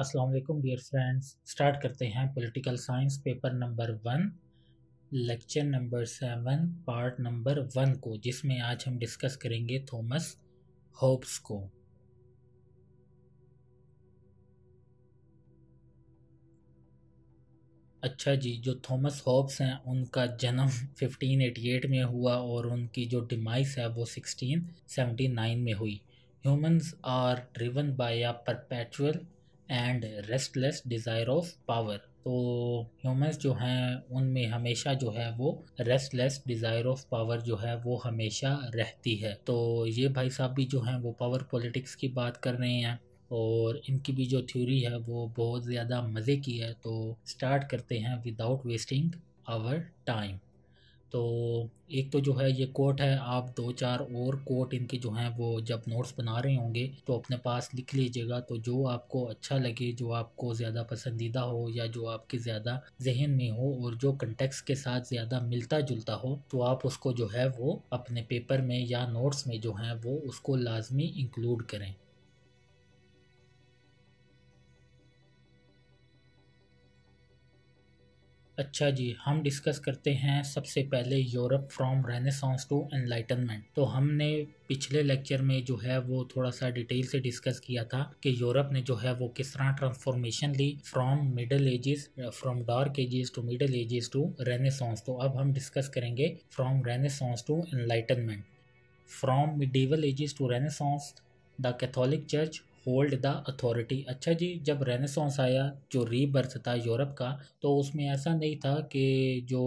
अस्सलाम वालेकुम dear friends, start करते हैं political science paper number 1 lecture number 7 part number 1 को, जिसमें आज हम डिस्कस करेंगे थॉमस होब्स को। अच्छा जी, जो थॉमस होब्स हैं उनका जन्म 1588 में हुआ और उनकी जो डिमाइस है वो 1679 में हुई। Humans are driven by a perpetual and restless desire of power. तो ह्यूमंस जो हैं उनमें हमेशा जो है वो रेस्टलेस डिज़ायर ऑफ पावर जो है वो हमेशा रहती है। तो ये भाई साहब भी जो हैं वो पावर पॉलिटिक्स की बात कर रहे हैं और इनकी भी जो थ्योरी है वो बहुत ज़्यादा मज़े की है। तो स्टार्ट करते हैं विदाउट वेस्टिंग आवर टाइम। तो एक तो जो है ये कोट है, आप दो चार और कोट इनके जो हैं वो जब नोट्स बना रहे होंगे तो अपने पास लिख लीजिएगा। तो जो आपको अच्छा लगे, जो आपको ज़्यादा पसंदीदा हो या जो आपके ज़्यादा जहन में हो और जो कंटेक्स्ट के साथ ज़्यादा मिलता जुलता हो, तो आप उसको जो है वो अपने पेपर में या नोट्स में जो है वो उसको लाजमी इंक्लूड करें। अच्छा जी, हम डिस्कस करते हैं सबसे पहले Europe from renaissance to enlightenment. तो हमने पिछले लेक्चर में जो है वो थोड़ा सा डिटेल से डिस्कस किया था कि यूरोप ने जो है वो किस तरह ट्रांसफॉर्मेशन ली from dark ages to middle ages to renaissance. तो अब हम डिस्कस करेंगे from renaissance to enlightenment. From medieval ages to renaissance the Catholic church hold the authority. अच्छा जी, जब रेनेसांस आया जो रीबर्थ था यूरोप का, तो उसमें ऐसा नहीं था कि जो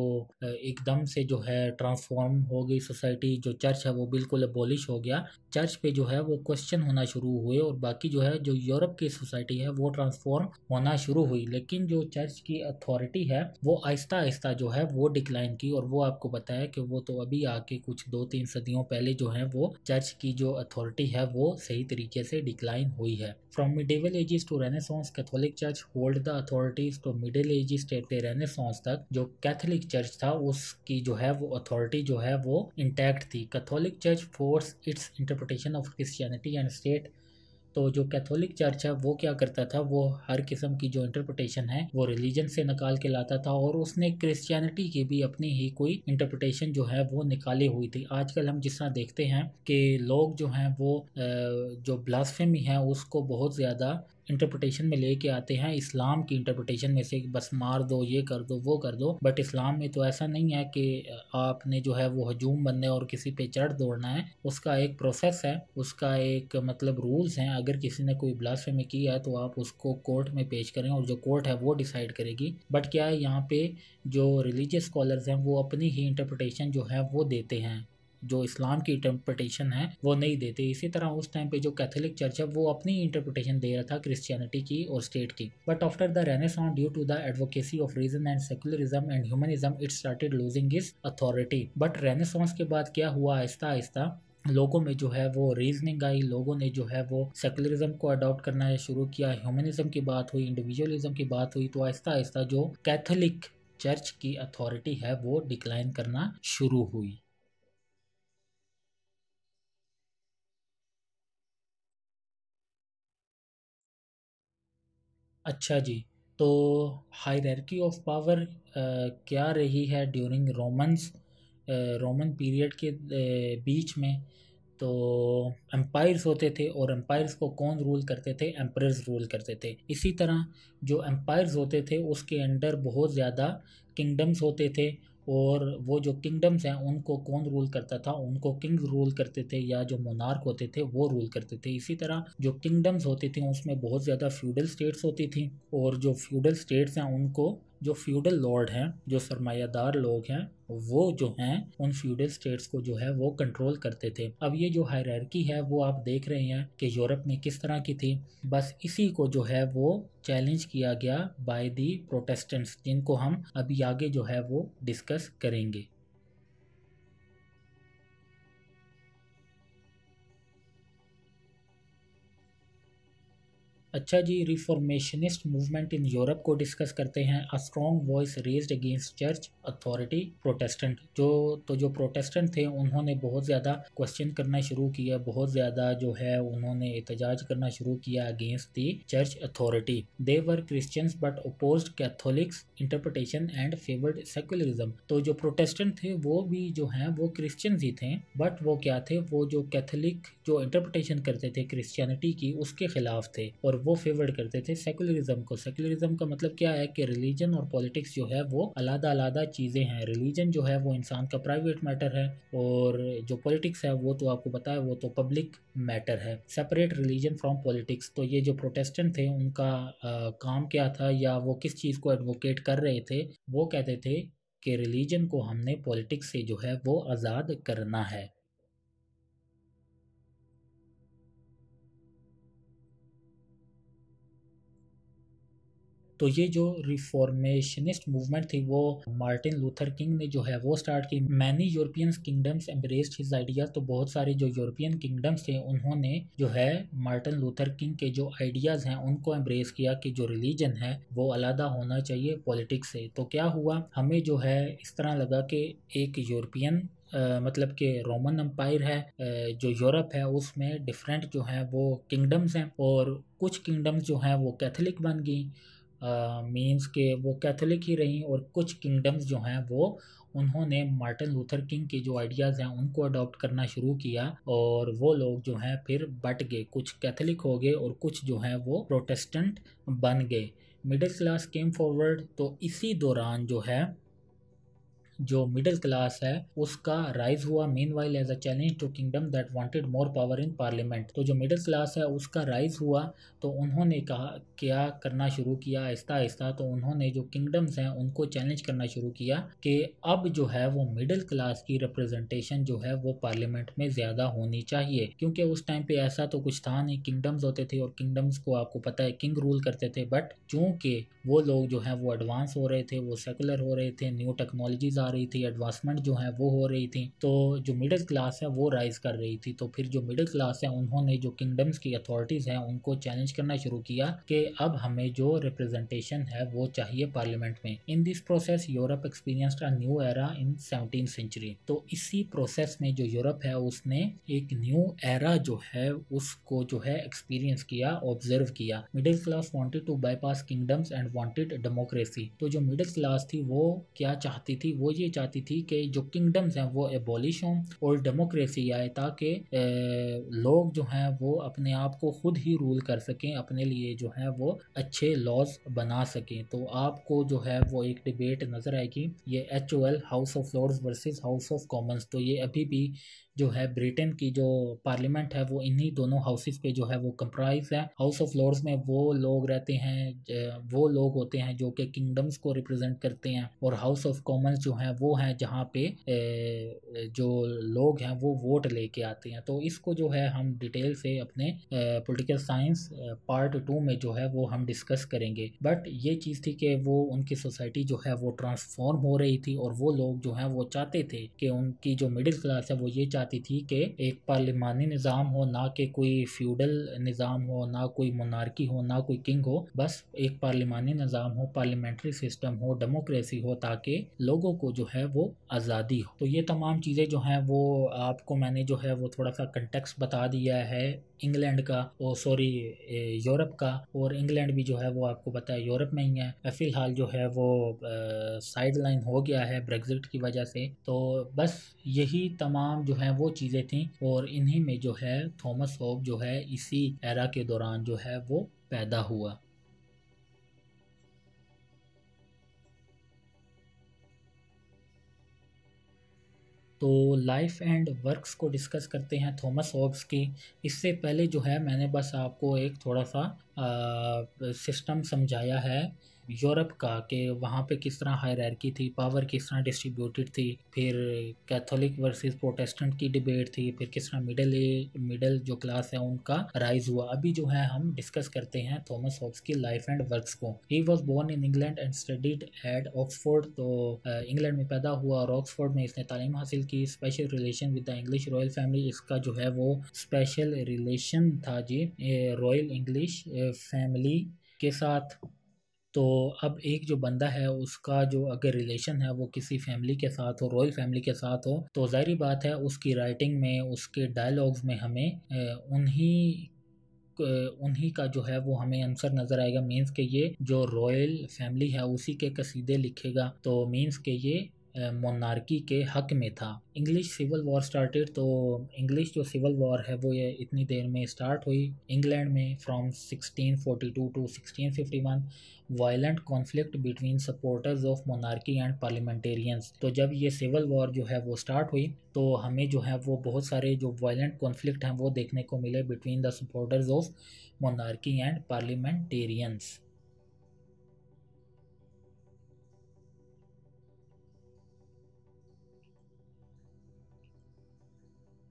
एकदम से जो है ट्रांसफॉर्म हो गई सोसाइटी। जो चर्च है वो बिल्कुल अबॉलिश हो गया, चर्च पे जो है वो क्वेश्चन होना शुरू हुए और बाकी जो है जो यूरोप की सोसाइटी है वो ट्रांसफॉर्म होना शुरू हुई। लेकिन जो चर्च की अथॉरिटी है वो आहिस्ता आहिस्ता जो है वो डिक्लाइन की और वो आपको बताया कि वो तो अभी आके कुछ 2-3 सदियों पहले जो है वो चर्च की जो अथॉरिटी है वो सही तरीके से डिक्लाइन हुई है। From medieval ages to renaissance Catholic church hold the authorities. तो मिडिल एजेस से रेनेसांस तक जो कैथोलिक चर्च था उसकी जो है वो अथॉरिटी जो है वो इंटैक्ट थी। Catholic church force its interpretation of Christianity and state. तो जो कैथोलिक चर्च है वो क्या करता था, वो हर किस्म की जो इंटरप्रिटेशन है वो रिलीजन से निकाल के लाता था और उसने क्रिश्चियनिटी की भी अपनी ही कोई इंटरप्रिटेशन जो है वो निकाली हुई थी। आजकल हम जिस तरह देखते हैं कि लोग जो हैं वो जो ब्लास्फेमी है उसको बहुत ज़्यादा इंटरप्रिटेशन में लेके आते हैं, इस्लाम की इंटरप्रिटेशन में से बस मार दो, ये कर दो, वो कर दो। बट इस्लाम में तो ऐसा नहीं है कि आपने जो है वो हजूम बनने और किसी पे चढ़ दौड़ना है। उसका एक प्रोसेस है, उसका एक मतलब रूल्स हैं। अगर किसी ने कोई ब्लास्फेमी की है तो आप उसको कोर्ट में पेश करें और जो कोर्ट है वो डिसाइड करेगी। बट क्या है, यहाँ पे जो रिलीजियस स्कॉलर्स हैं वो अपनी ही इंटरप्रिटेशन जो है वो देते हैं, जो इस्लाम की इंटरप्रिटेशन है वो नहीं देते। इसी तरह उस टाइम पे जो कैथोलिक चर्च है वो अपनी इंटरप्रिटेशन दे रहा था क्रिश्चियनिटी की और स्टेट की। But after the renaissance due to the advocacy of reason and secularism and humanism it started losing its authority. But renaissance के बाद क्या हुआ, आहिस्ता आहिस्ता लोगों में जो है वो रीजनिंग आई, लोगों ने जो है वो सेकुलरिज्म को अडॉप्ट करना शुरू किया, ह्यूमनिज्म की बात हुई, इंडिविजुअलिज्म की बात हुई। तो आहिस्ता आहिस्ता जो कैथोलिक चर्च की अथॉरिटी है वो डिक्लाइन करना शुरू हुई। अच्छा जी, तो हायरार्की ऑफ पावर क्या रही है ड्यूरिंग रोमन पीरियड के बीच में। तो एम्पायर्स होते थे और एम्पायर्स को कौन रूल करते थे, एम्परर्स रूल करते थे। इसी तरह जो एम्पायर्स होते थे उसके अंडर बहुत ज़्यादा किंगडम्स होते थे और वो जो किंगडम्स हैं उनको कौन रूल करता था, उनको किंग्स रूल करते थे या जो मोनार्क होते थे वो रूल करते थे। इसी तरह जो किंगडम्स होती थी उसमें बहुत ज़्यादा फ्यूडल स्टेट्स होती थी और जो फ्यूडल स्टेट्स हैं उनको जो फ्यूडल लॉर्ड हैं, जो सरमायादार लोग हैं, वो जो हैं उन फ्यूडल स्टेट्स को जो है वो कंट्रोल करते थे। अब ये जो हायरार्की है वो आप देख रहे हैं कि यूरोप में किस तरह की थी। बस इसी को जो है वो चैलेंज किया गया बाय दी प्रोटेस्टेंट्स, जिनको हम अभी आगे जो है वो डिस्कस करेंगे। अच्छा जी, रिफॉर्मेशनिस्ट मूवमेंट इन यूरोप को डिस्कस करते हैं। A strong voice raised against church authority. Protestant जो प्रोटेस्टेंट थे उन्होंने बहुत ज़्यादा क्वेश्चन करना शुरू किया, बहुत ज़्यादा जो है उन्होंने एहतजाज करना शुरू किया against the church authority. They were Christians but opposed Catholics interpretation and favoured secularism. तो जो प्रोटेस्टेंट थे वो भी जो हैं वो क्रिश्चियंस ही थे, बट वो क्या थे, वो जो कैथोलिक जो इंटरप्रिटेशन करते थे क्रिश्चियनिटी की उसके खिलाफ थे और वो फेवर्ड करते थे सेकुलरिज्म को। सेकुलरिज्म का मतलब क्या है कि रिलीजन और पॉलिटिक्स जो है वो अलग अलग चीज़ें हैं। रिलीजन जो है वो इंसान का प्राइवेट मैटर है और जो पॉलिटिक्स है वो तो आपको पता है वो तो पब्लिक मैटर है। Separate religion from politics. तो ये जो प्रोटेस्टेंट थे उनका काम क्या था या वो किस चीज़ को एडवोकेट कर रहे थे, वो कहते थे कि रिलीजन को हमने पॉलिटिक्स से जो है वो आज़ाद करना है। तो ये जो रिफॉर्मेशनिस्ट मूवमेंट थी वो मार्टिन लूथर किंग ने जो है वो स्टार्ट की। Many European kingdoms embraced his ideas. तो बहुत सारे जो यूरोपियन किंगडम्स थे उन्होंने जो है मार्टिन लूथर किंग के जो आइडियाज़ हैं उनको एम्ब्रेस किया कि जो रिलीजन है वो अलहदा होना चाहिए पॉलिटिक्स से। तो क्या हुआ, हमें जो है इस तरह लगा कि एक यूरोपियन मतलब कि रोमन एम्पायर है, जो यूरोप है उसमें डिफरेंट जो है वो किंगडम्स हैं और कुछ किंगडम्स जो हैं वो कैथोलिक बन गई, मीन्स के वो कैथोलिक ही रहीं, और कुछ किंगडम्स जो हैं वो उन्होंने मार्टिन लूथर किंग के जो आइडियाज़ हैं उनको अडॉप्ट करना शुरू किया और वो लोग जो हैं फिर बट गए, कुछ कैथोलिक हो गए और कुछ जो हैं वो प्रोटेस्टेंट बन गए। Middle class came forward. तो इसी दौरान जो है जो मिडिल क्लास है उसका राइज हुआ। Meanwhile as a challenge to kingdom that wanted more power in parliament. तो जो मिडिल क्लास है उसका राइज हुआ तो उन्होंने कहा क्या करना शुरू किया आहिस्ता आहिस्ता, तो उन्होंने जो किंगडम्स हैं उनको चैलेंज करना शुरू किया कि अब जो है वो मिडिल क्लास की रिप्रेजेंटेशन जो है वो पार्लियामेंट में ज़्यादा होनी चाहिए, क्योंकि उस टाइम पे ऐसा तो कुछ था नहीं। किंगडम्स होते थे और किंगडम्स को आपको पता है किंग रूल करते थे, बट चूँकि वो लोग जो हैं वो एडवांस हो रहे थे, वो सेकुलर हो रहे थे, न्यू टेक्नोलॉजीज आ रही थी, एडवांसमेंट जो है वो हो रही थी, तो जो मिडिल क्लास है वो राइज कर रही थी। तो फिर जो मिडिल क्लास है उन्होंने जो किंगडम्स की अथॉरिटीज़ हैं उनको चैलेंज करना शुरू किया कि अब हमें जो रिप्रेजेंटेशन है वो चाहिए पार्लियामेंट में। In this process Europe experienced a new era in 17th century. तो इसी प्रोसेस में जो यूरोप है उसने एक न्यू एरा जो है उसको जो है एक्सपीरियंस किया, ऑब्जर्व किया। Middle class wanted to bypass kingdoms and wanted democracy. तो जो मिडिल क्लास थी वो क्या चाहती थी, वो ये चाहती थी कि जो किंगडम्स हैं वो एबॉलिश हों और डेमोक्रेसी आए, ताकि लोग जो हैं वो अपने आप को खुद ही रूल कर सकें, अपने लिए जो है वो अच्छे लॉज बना सकें। तो आपको जो है वो एक डिबेट नज़र आएगी, ये HOL House of Lords versus House of Commons. तो ये अभी भी जो है ब्रिटेन की जो पार्लियामेंट है वो इन्हीं दोनों हाउसेस पे जो है वो कंप्राइज है। हाउस ऑफ लॉर्ड्स में वो लोग रहते हैं, वो लोग होते हैं जो कि किंगडम्स को रिप्रेजेंट करते हैं, और हाउस ऑफ कॉमन्स जो है वो है जहाँ पे जो लोग हैं वो वोट लेके आते हैं। तो इसको जो है हम डिटेल से अपने पॉलिटिकल साइंस पार्ट 2 में जो है वो हम डिस्कस करेंगे। बट ये चीज़ थी कि वो उनकी सोसाइटी जो है वो ट्रांसफॉर्म हो रही थी और वो लोग जो हैं वो चाहते थे कि उनकी जो मिडिल क्लास है वो ये थी कि एक पार्लिमानी निज़ाम हो, ना कि कोई फ्यूडल निज़ाम हो, ना कोई मोनार्की हो, ना कोई किंग हो, बस एक पार्लिमानी निज़ाम हो, पार्लियामेंट्री सिस्टम हो, डेमोक्रेसी हो, ताकि लोगों को जो है वो आज़ादी हो। तो ये तमाम चीज़ें जो हैं वो आपको मैंने जो है वो थोड़ा सा कंटेक्स्ट बता दिया है इंग्लैंड का, और सॉरी यूरोप का, और इंग्लैंड भी जो है वो आपको पता है यूरोप में ही है। फ़िलहाल जो है वो साइड लाइन हो गया है ब्रेग्जिट की वजह से। तो बस यही तमाम जो है वो चीज़ें थीं और इन्हीं में जो है थॉमस हॉब जो है इसी एरा के दौरान जो है वो पैदा हुआ। तो लाइफ एंड वर्क्स को डिस्कस करते हैं थॉमस हॉब्स की। इससे पहले जो है मैंने बस आपको एक थोड़ा सा सिस्टम समझाया है यूरोप का कि वहाँ पे किस तरह हायरार्की थी, पावर किस तरह डिस्ट्रीब्यूटेड थी, फिर कैथोलिक वर्सेस प्रोटेस्टेंट की डिबेट थी, फिर किस तरह मिडल जो क्लास है उनका राइज हुआ। अभी जो है हम डिस्कस करते हैं थॉमस हॉब्स की लाइफ एंड वर्क्स को। He was born in England and studied at Oxford. तो इंग्लैंड में पैदा हुआ और ऑक्सफोर्ड में इसने तालीम हासिल की। Special relation with the English royal family, इसका जो है वो स्पेशल रिलेशन था जी रॉयल इंग्लिश फैमिली के साथ। तो अब एक जो बंदा है उसका जो अगर रिलेशन है वो किसी फैमिली के साथ हो, रॉयल फैमिली के साथ हो, तो जाहिर बात है उसकी राइटिंग में, उसके डायलॉग्स में हमें उन्हीं का जो है वो हमें आंसर नज़र आएगा। मीन्स के ये जो रॉयल फैमिली है उसी के कसीदे लिखेगा, तो मीन्स के ये मोनार्की के हक में था। English civil war started. तो इंग्लिश जो सिविल वॉर है वो ये इतनी देर में स्टार्ट हुई इंग्लैंड में। From 1642 to 1651 violent conflict between supporters of monarchy and parliamentarians. तो जब ये सिविल वॉर जो है वो स्टार्ट हुई तो हमें जो है वो बहुत सारे जो वायलेंट कॉन्फ्लिक्ट हैं वो देखने को मिले between the supporters of monarchy and parliamentarians.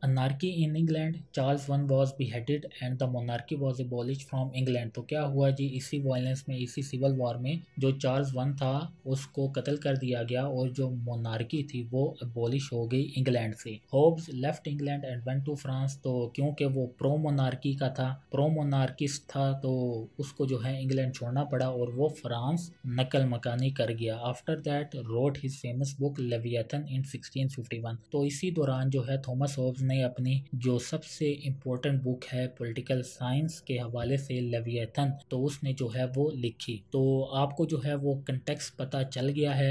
Anarchy in England, Charles I was beheaded and the monarchy was abolished from England। तो क्या हुआ जी, इसी वायलेंस में, इसी सिविल वॉर में जो चार्ल्स I था उसको कत्ल कर दिया गया और जो मोनार्की थी वो अबॉलिश हो गई इंग्लैंड से। Hobbes left England and went to France. तो क्योंकि वो प्रो मोनार्की का था, प्रो मोनार्किस्ट था, तो उसको जो है इंग्लैंड छोड़ना पड़ा और वो फ्रांस नकल मकानी कर गया। After that wrote his famous book Leviathan in 1651। तो इसी दौरान जो है थॉमस होब्स ने अपनी जो सबसे इम्पोर्टेंट बुक है पॉलिटिकल साइंस के हवाले से लेवियथन, तो उसने जो है वो लिखी। तो आपको जो है वो कंटेक्स्ट पता चल गया है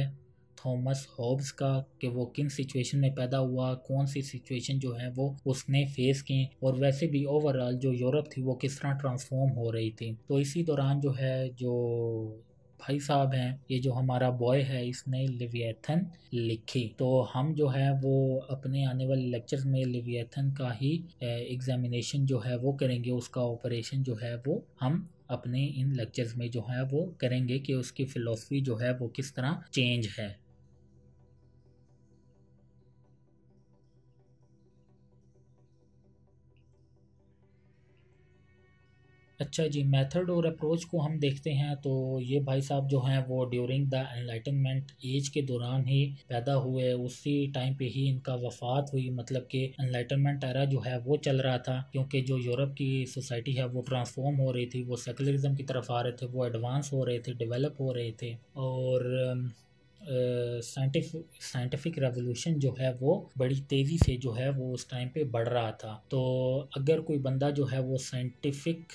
थॉमस हॉब्स का कि वो किन सिचुएशन में पैदा हुआ, कौन सी सिचुएशन जो है वो उसने फेस की, और वैसे भी ओवरऑल जो यूरोप थी वो किस तरह ट्रांसफॉर्म हो रही थी। तो इसी दौरान जो है जो भाई साहब हैं, ये जो हमारा बॉय है, इसने लेवियथन लिखी। तो हम जो है वो अपने आने वाले लेक्चर्स में लेवियथन का ही एग्जामिनेशन जो है वो करेंगे, उसका ऑपरेशन जो है वो हम अपने इन लेक्चर्स में जो है वो करेंगे कि उसकी फिलॉसफी जो है वो किस तरह चेंज है। अच्छा जी, मेथड और अप्रोच को हम देखते हैं। तो ये भाई साहब जो हैं वो ड्यूरिंग द एनलाइटनमेंट एज के दौरान ही पैदा हुए, उसी टाइम पे ही इनका वफात हुई। मतलब कि एनलाइटनमेंट एरा जो है वो चल रहा था, क्योंकि जो यूरोप की सोसाइटी है वो ट्रांसफॉर्म हो रही थी, वो सेकुलरिज्म की तरफ आ रहे थे, वो एडवांस हो रहे थे, डेवलप हो रहे थे, और साइंटिफिक रेवोल्यूशन जो है वो बड़ी तेज़ी से जो है वो उस टाइम पे बढ़ रहा था। तो अगर कोई बंदा जो है वो साइंटिफिक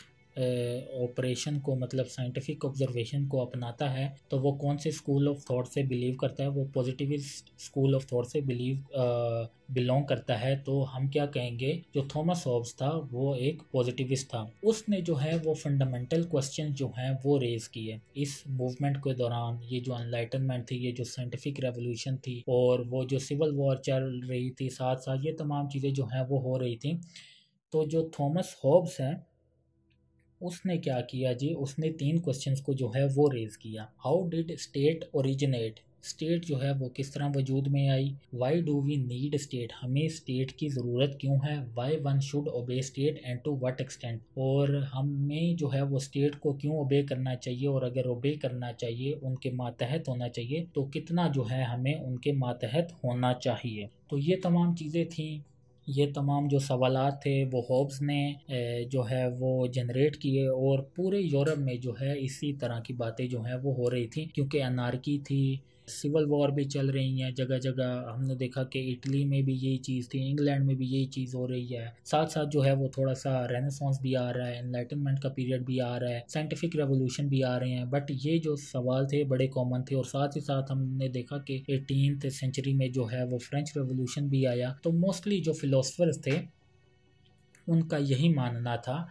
ऑपरेशन को, मतलब साइंटिफिक ऑब्जर्वेशन को अपनाता है, तो वो कौन से स्कूल ऑफ थॉट से बिलीव करता है, वो पॉजिटिविस्ट स्कूल ऑफ थॉट से बिलोंग करता है। तो हम क्या कहेंगे, जो थॉमस हॉब्स था वो एक पॉजिटिविस्ट था। उसने जो है वो फंडामेंटल क्वेश्चन जो हैं वो रेज किए इस मूवमेंट के दौरान। ये जो एनलाइटनमेंट थी, ये जो साइंटिफिक रेवोल्यूशन थी, और वो जो सिविल वॉर चल रही थी साथ साथ, ये तमाम चीज़ें जो हैं वो हो रही थी। तो जो थॉमस हॉब्स हैं उसने क्या किया जी, उसने 3 क्वेश्चंस को जो है वो रेज़ किया। How did state originate, state जो है वो किस तरह वजूद में आई। Why do we need state, हमें स्टेट की ज़रूरत क्यों है। Why one should obey state and to what extent, और हमें जो है वो स्टेट को क्यों ओबे करना चाहिए, और अगर ओबे करना चाहिए, उनके मातहत होना चाहिए, तो कितना जो है हमें उनके मातहत होना चाहिए। तो ये तमाम चीज़ें थी, ये तमाम जो सवालात थे वो हॉब्स ने जो है वो जनरेट किए, और पूरे यूरोप में जो है इसी तरह की बातें जो हैं वो हो रही थी, क्योंकि अनार्की थी, सिविल वॉर भी चल रही हैं जगह जगह। हमने देखा कि इटली में भी यही चीज़ थी, इंग्लैंड में भी यही चीज़ हो रही है। साथ साथ जो है वो थोड़ा सा रेनेसांस भी आ रहा है, एनलाइटनमेंट का पीरियड भी आ रहा है, साइंटिफिक रेवोल्यूशन भी आ रहे हैं, बट ये जो सवाल थे बड़े कॉमन थे। और साथ ही साथ हमने देखा कि 18th सेंचुरी में जो है वो फ्रेंच रेवोल्यूशन भी आया। तो मोस्टली जो फिलोसफर्स थे उनका यही मानना था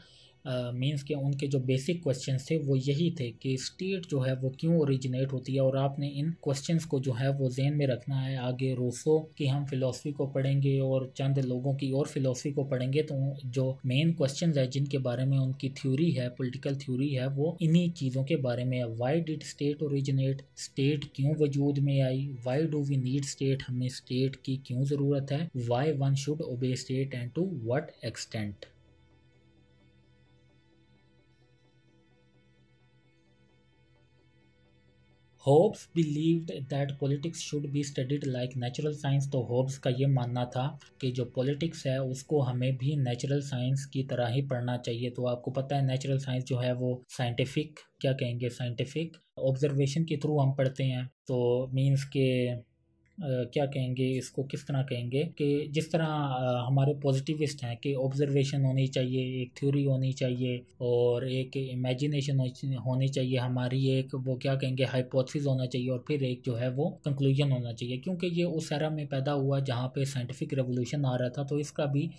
मीन्स के उनके जो बेसिक क्वेश्चंस थे वो यही थे कि स्टेट जो है वो क्यों ओरिजिनेट होती है। और आपने इन क्वेश्चंस को जो है वो जहन में रखना है। आगे रोसो की हम फिलॉसफी को पढ़ेंगे और चंद लोगों की और फिलॉसफी को पढ़ेंगे, तो जो मेन क्वेश्चंस है जिनके बारे में उनकी थ्योरी है, पॉलिटिकल थ्योरी है, वो इन्हीं चीज़ों के बारे में है। Why did state originate, state क्यों वजूद में आई, why do we need state, हमें स्टेट की क्यों ज़रूरत है, why one should obey state and to what extent. Hobbes believed that politics should be studied like natural science. तो होब्स का ये मानना था कि जो पॉलिटिक्स है उसको हमें भी नेचुरल साइंस की तरह ही पढ़ना चाहिए। तो आपको पता है नेचुरल साइंस जो है वो साइंटिफिक, क्या कहेंगे, साइंटिफिक ऑब्जर्वेशन के थ्रू हम पढ़ते हैं। तो मीन्स के क्या कहेंगे इसको, किस तरह कहेंगे कि जिस तरह हमारे पॉजिटिविस्ट हैं कि ऑब्जर्वेशन होनी चाहिए, एक थ्योरी होनी चाहिए और एक इमेजिनेशन होनी चाहिए हमारी, एक वो क्या कहेंगे हाइपोथेसिस होना चाहिए और फिर एक जो है वो कंक्लूजन होना चाहिए। क्योंकि ये उस एरा में पैदा हुआ जहाँ पे साइंटिफिक रेवोल्यूशन आ रहा था, तो इसका भी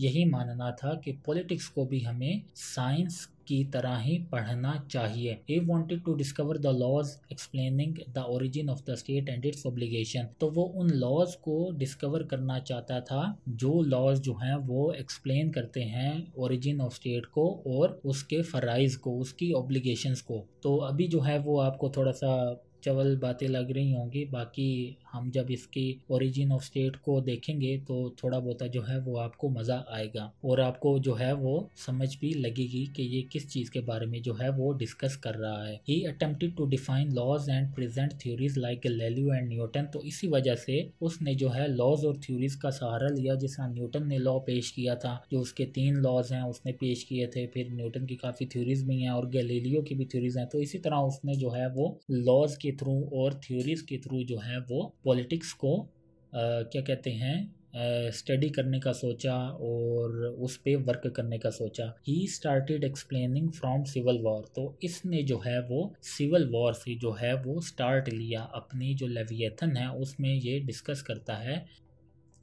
यही मानना था कि पॉलिटिक्स को भी हमें साइंस की तरह ही पढ़ना चाहिए। He wanted to discover the laws explaining the origin of the state and its obligation। तो वो उन laws को discover करना चाहता था जो laws जो हैं वो explain करते हैं origin of state को और उसके फ़राइज़ को, उसकी obligations को। तो अभी जो है वो आपको थोड़ा सा चवल बातें लग रही होंगी, बाकी हम जब इसकी ओरिजिन ऑफ स्टेट को देखेंगे तो थोड़ा बहुत जो है वो आपको मज़ा आएगा और आपको जो है वो समझ भी लगेगी कि ये किस चीज़ के बारे में जो है वो डिस्कस कर रहा है। He attempted to define laws and present theories like Galileo and Newton. तो इसी वजह से उसने जो है लॉज और थ्योरीज का सहारा लिया। जिस तरह न्यूटन ने लॉ पेश किया था, जो उसके 3 लॉज हैं उसने पेश किए थे, फिर न्यूटन की काफ़ी थ्योरीज भी हैं और गैलीलियो की भी थ्योरीज हैं। तो इसी तरह उसने जो है वो लॉज के थ्रू और थ्योरीज के थ्रू जो है वो पॉलिटिक्स को क्या कहते हैं स्टडी करने का सोचा और उस पे वर्क करने का सोचा। He started explaining from civil war. तो इसने जो है वो सिविल वॉर से जो है वो स्टार्ट लिया। अपनी जो लेवियथन है उसमें ये डिस्कस करता है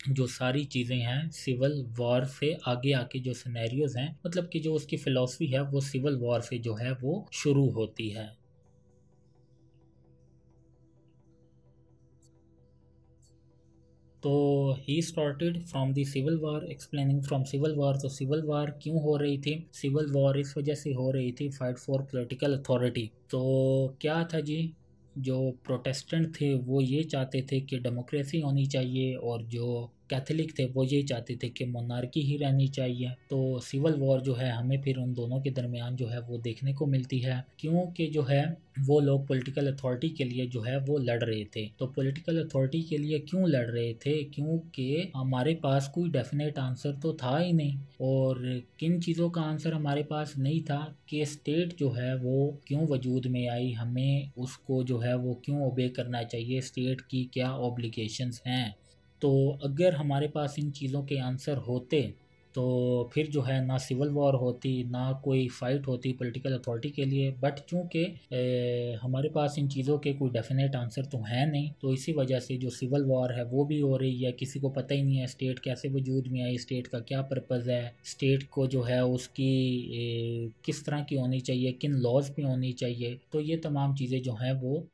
जो सारी चीज़ें हैं सिविल वॉर से आगे आके जो सिनेरियोज हैं, मतलब कि जो उसकी फिलॉसफी है वो सिविल वॉर से जो है वो शुरू होती है। तो he started from the civil war, explaining from civil war. तो सिविल वॉर क्यों हो रही थी? सिविल वॉर इस वजह से हो रही थी, फाइट फॉर पॉलिटिकल अथॉरिटी। तो क्या था जी, जो प्रोटेस्टेंट थे वो ये चाहते थे कि डेमोक्रेसी होनी चाहिए और जो कैथलिक थे वो ये चाहते थे कि मोनार्की ही रहनी चाहिए। तो सिविल वॉर जो है हमें फिर उन दोनों के दरमियान जो है वो देखने को मिलती है, क्योंकि जो है वो लोग पॉलिटिकल अथॉरिटी के लिए जो है वो लड़ रहे थे। तो पॉलिटिकल अथॉरिटी के लिए क्यों लड़ रहे थे? क्योंकि हमारे पास कोई डेफिनेट आंसर तो था ही नहीं। और किन चीज़ों का आंसर हमारे पास नहीं था कि स्टेट जो है वो क्यों वजूद में आई, हमें उसको जो है वो क्यों ओबे करना चाहिए, स्टेट की क्या ऑब्लिगेशंस हैं। तो अगर हमारे पास इन चीज़ों के आंसर होते तो फिर जो है ना सिविल वॉर होती, ना कोई फ़ाइट होती पॉलिटिकल अथॉरिटी के लिए। बट चूँकि हमारे पास इन चीज़ों के कोई डेफिनेट आंसर तो है नहीं, तो इसी वजह से जो सिविल वॉर है वो भी हो रही है। किसी को पता ही नहीं है स्टेट कैसे वजूद में आई, स्टेट का क्या पर्पज़ है, स्टेट को जो है उसकी किस तरह की होनी चाहिए, किन लॉज पे होनी चाहिए। तो ये तमाम चीज़ें जो हैं वो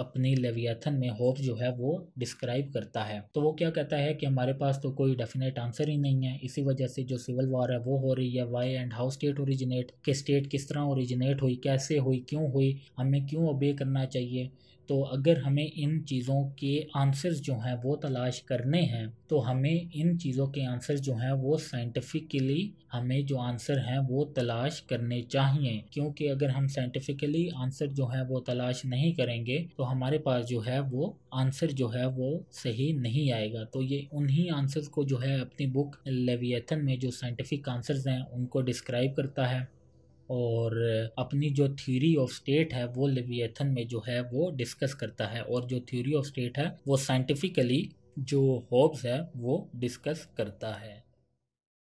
अपनी लेवियाथन में होप जो है वो डिस्क्राइब करता है। तो वो क्या कहता है कि हमारे पास तो कोई डेफिनेट आंसर ही नहीं है, इसी वजह से जो सिविल वॉर है वो हो रही है। Why and how state originate, कि स्टेट किस तरह ओरिजिनेट हुई, कैसे हुई, क्यों हुई, हमें क्यों ओबे करना चाहिए। तो अगर हमें इन चीज़ों के आंसर्स जो हैं वो तलाश करने हैं तो हमें इन चीज़ों के आंसर्स जो हैं वो साइंटिफिकली हमें जो आंसर हैं वो तलाश करने चाहिए। क्योंकि अगर हम साइंटिफिकली आंसर जो है वो तलाश नहीं करेंगे तो हमारे पास जो है वो आंसर जो है वो सही नहीं आएगा। तो ये उन्हीं आंसर्स को जो है अपनी बुक लेवियथन में जो साइंटिफिक आंसर्स हैं उनको डिस्क्राइब करता है और अपनी जो थ्योरी ऑफ स्टेट है वो लेवियथन में जो है वो डिस्कस करता है। और जो थ्योरी ऑफ स्टेट है वो साइंटिफिकली जो होब्स है वो डिस्कस करता है।